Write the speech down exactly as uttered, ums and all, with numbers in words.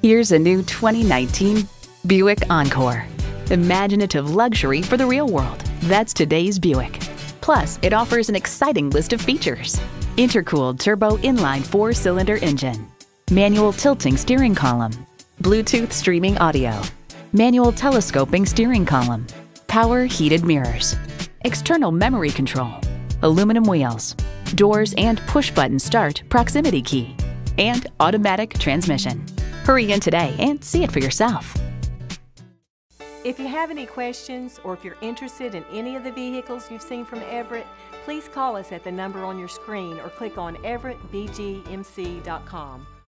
Here's a new twenty nineteen Buick Encore. Imaginative luxury for the real world. That's today's Buick. Plus, it offers an exciting list of features. Intercooled turbo inline four-cylinder engine. Manual tilting steering column. Bluetooth streaming audio. Manual telescoping steering column. Power heated mirrors. External memory control. Aluminum wheels. Doors and push-button start proximity key. And automatic transmission. Hurry in today and see it for yourself. If you have any questions or if you're interested in any of the vehicles you've seen from Everett, please call us at the number on your screen or click on everett b g m c dot com.